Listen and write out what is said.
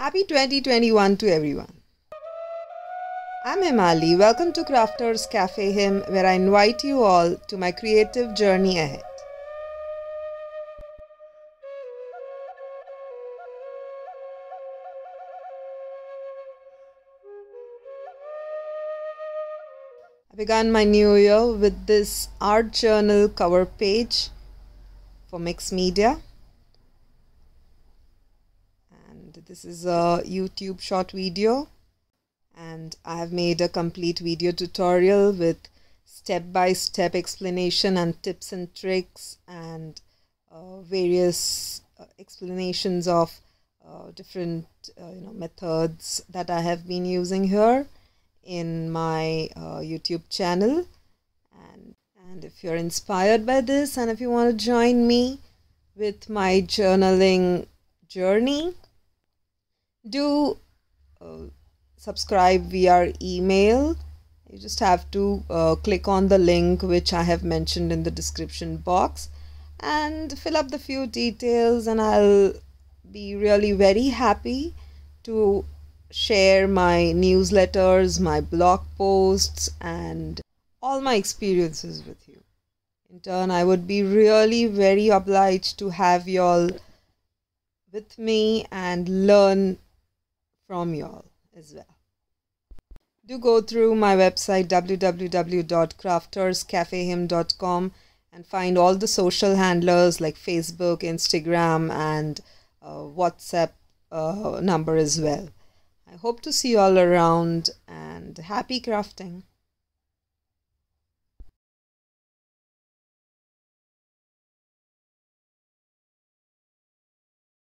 Happy 2021 to everyone. I'm Hemali. Welcome to Crafters Cafe Hymn, where I invite you all to my creative journey ahead. I began my new year with this art journal cover page for mixed media. This is a YouTube short video, and I have made a complete video tutorial with step-by-step explanation and tips and tricks and various explanations of different methods that I have been using here in my YouTube channel. And if you're inspired by this and if you want to join me with my journaling journey, do subscribe via email. You just have to click on the link which I have mentioned in the description box and fill up the few details, and I'll be really very happy to share my newsletters, my blog posts, and all my experiences with you. In turn, I would be really very obliged to have you all with me and learn from y'all as well. Do go through my website www.crafterscafehymn.com and find all the social handlers like Facebook, Instagram, and WhatsApp number as well. I hope to see you all around, and happy crafting.